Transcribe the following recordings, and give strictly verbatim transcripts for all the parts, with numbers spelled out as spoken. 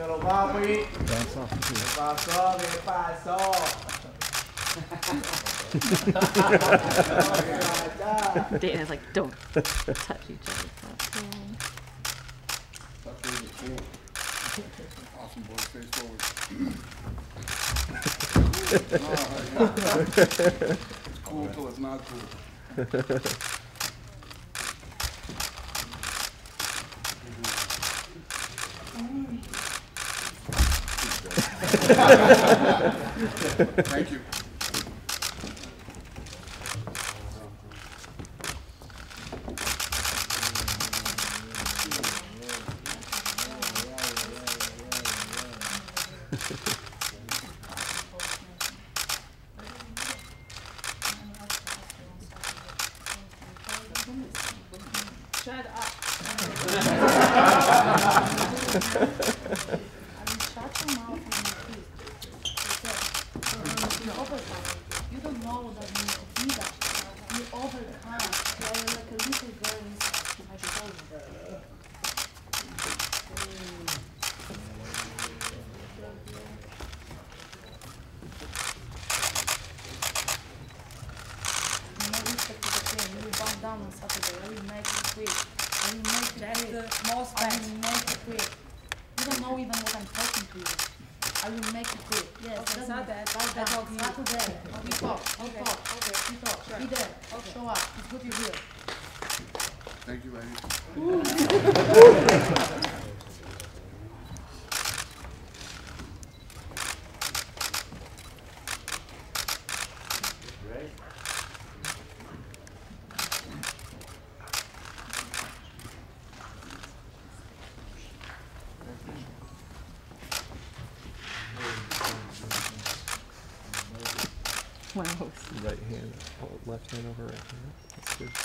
Se lo va, pues. Se pasó, se pasó. Dayton is like, don't touch each other. Awesome boy, face forward. It's cool till it's not cool. Thank you. Shut up. You don't know that you do that. You overcome. You're like a little girl inside. I should tell you that. You know, respect to the pain. You bound down on Saturday. I will make it quick. I will make it quick. That's the most I will make it quick. You don't know even what I'm talking to you. I will make it quick. Yes, okay, not that. I talk not today. We talk. We okay. talk. Okay. We talk. Sure. Be there. Okay. Show up. It's good you're here. Thank you, ladies. Ready? Wow. Right hand, left hand over right hand. That's good. Let's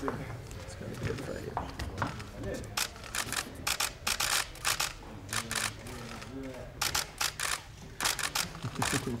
see. It's got to be right here. Thank you, John.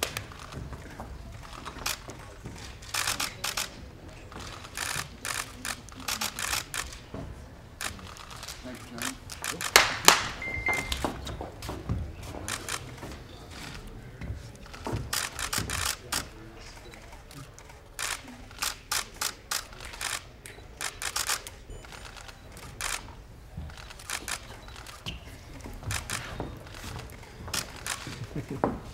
Thank you.